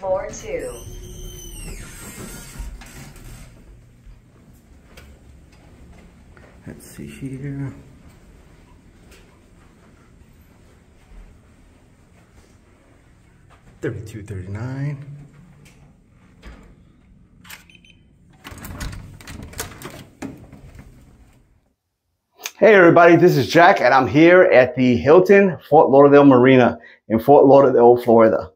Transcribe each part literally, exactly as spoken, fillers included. Floor two. Let's see here. thirty-two thirty-nine. Hey everybody, this is Jack and I'm here at the Hilton Fort Lauderdale Marina in Fort Lauderdale, Florida.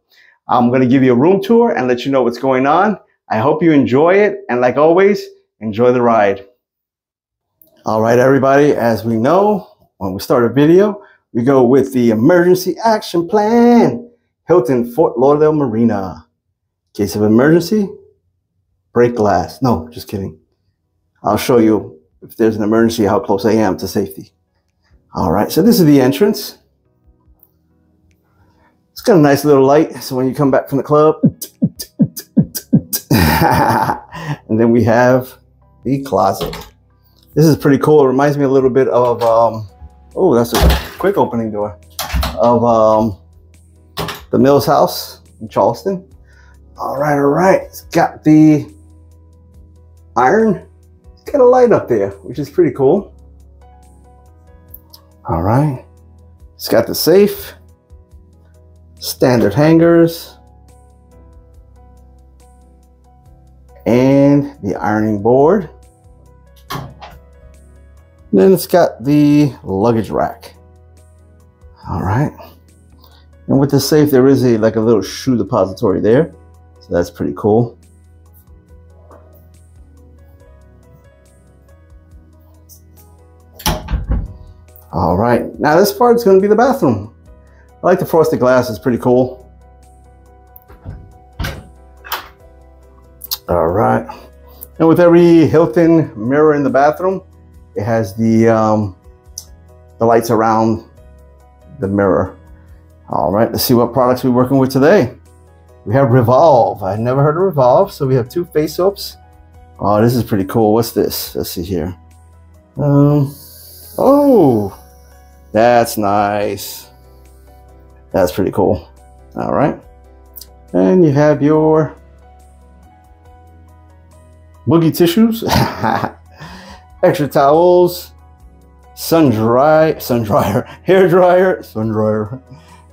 I'm gonna give you a room tour and let you know what's going on. I hope you enjoy it, and like always, enjoy the ride. All right everybody, as we know, when we start a video, we go with the emergency action plan. Hilton Fort Lauderdale Marina. Case of emergency, break glass. No, just kidding. I'll show you if there's an emergency how close I am to safety. All right, so this is the entrance. It's got a nice little light, so when you come back from the club. And then we have the closet. This is pretty cool. It reminds me a little bit of, um, oh, that's a quick opening door, of um, the Mills House in Charleston. All right, all right. It's got the iron. It's got a light up there, which is pretty cool. All right. It's got the safe, standard hangers, and the ironing board. And then it's got the luggage rack. All right. And with the safe, there is a like a little shoe depository there. So that's pretty cool. All right, now this part is gonna be the bathroom. I like the frosted glass, it's pretty cool. All right. And with every Hilton mirror in the bathroom, it has the, um, the lights around the mirror. All right, let's see what products we're working with today. We have Revolve. I never heard of Revolve, so we have two face soaps. Oh, this is pretty cool. What's this? Let's see here. Um, oh, that's nice. That's pretty cool. All right. And you have your boogie tissues, extra towels, sun dry, sun dryer, hair dryer, sun dryer.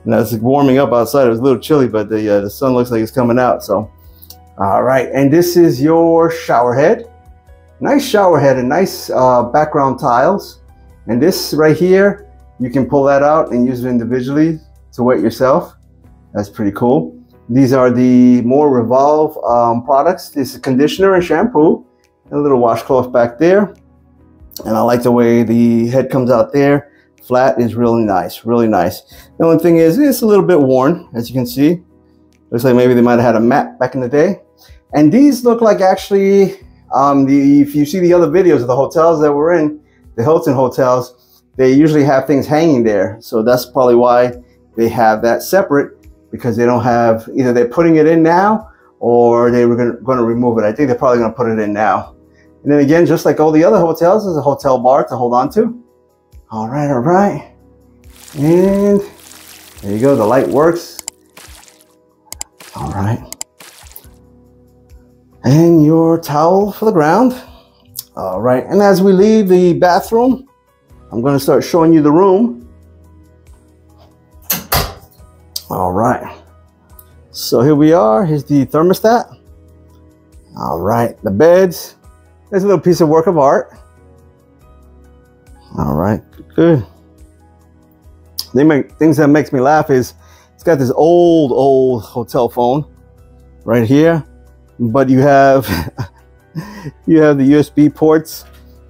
Now it's warming up outside. It was a little chilly, but the, uh, the sun looks like it's coming out. So, all right. And this is your shower head. Nice shower head and nice uh, background tiles. And this right here, you can pull that out and use it individually to wet yourself. That's pretty cool. These are the more Revolve um, products. This is conditioner and shampoo and a little washcloth back there. And I like the way the head comes out there. Flat is really nice, really nice. The only thing is it's a little bit worn, as you can see. Looks like maybe they might have had a mat back in the day. And these look like actually, um, the, if you see the other videos of the hotels that we're in, the Hilton hotels, they usually have things hanging there. So that's probably why they have that separate, because they don't have, either they're putting it in now or they were gonna, gonna remove it. I think they're probably gonna put it in now. And then again, just like all the other hotels, there's a hotel bar to hold on to. All right, all right. And there you go, the light works. All right. And your towel for the ground. All right, and as we leave the bathroom, I'm gonna start showing you the room. All right. So here we are, here's the thermostat. All right, the beds. There's a little piece of work of art. All right, good. They make things that makes me laugh is it's got this old, old hotel phone right here, but you have you have the U S B ports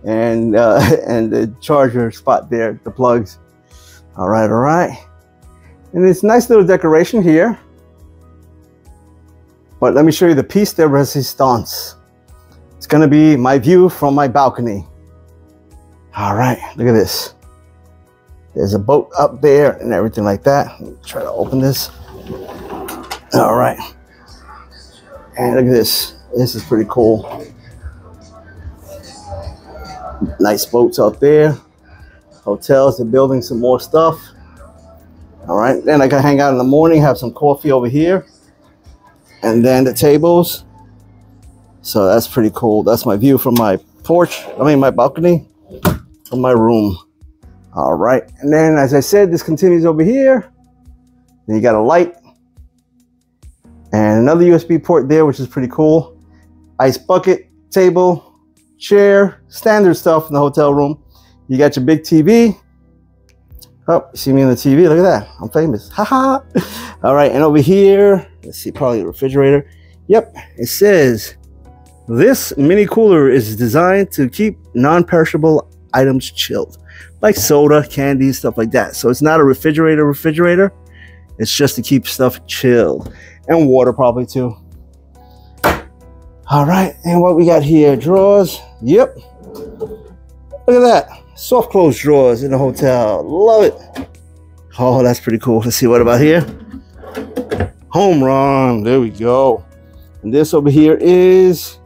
and uh, and the charger spot there, the plugs. All right, all right, and it's nice little decoration here. But let me show you the piece de resistance. It's gonna be my view from my balcony. All right, look at this. There's a boat up there and everything like that. Let me try to open this. All right. And look at this. This is pretty cool. Nice boats out there. Hotels, they're building some more stuff. All right, then I can hang out in the morning, have some coffee over here. and then the tables. So that's pretty cool. That's my view from my porch, I mean my balcony, from my room. All right, and then as I said, this continues over here. Then you got a light and another U S B port there, which is pretty cool. Ice bucket, table, chair, standard stuff in the hotel room. You got your big T V. Oh, you see me on the T V, look at that, I'm famous, haha. All right, and over here, let's see, probably the refrigerator. Yep, it says, this mini cooler is designed to keep non-perishable items chilled, like soda, candy, stuff like that. So it's not a refrigerator refrigerator, it's just to keep stuff chilled, and water probably too. All right, and what we got here, drawers, yep. Look at that, soft close drawers in the hotel, love it. Oh, that's pretty cool. Let's see, what about here? Home run, there we go. And this over here is,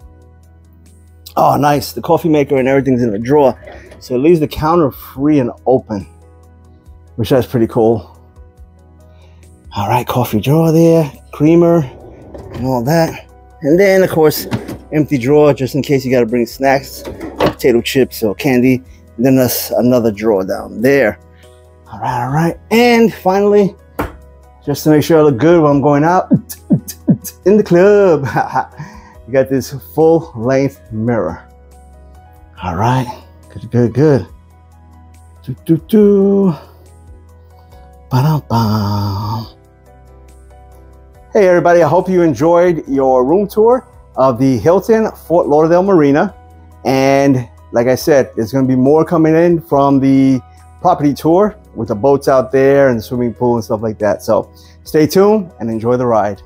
oh nice, the coffee maker and everything's in the drawer. So it leaves the counter free and open, which that's pretty cool. All right, coffee drawer there, creamer and all that. And then of course, empty drawer just in case you gotta bring snacks, potato chips or candy. And then there's another drawer down there. All right, all right. And finally, just to make sure I look good when I'm going out, in the club, you got this full length mirror. All right, good, good, good. Do, do, do. Ba-dum-bum. Hey everybody, I hope you enjoyed your room tour of the Hilton Fort Lauderdale Marina. And like I said, there's going to be more coming in from the property tour with the boats out there and the swimming pool and stuff like that. So stay tuned and enjoy the ride.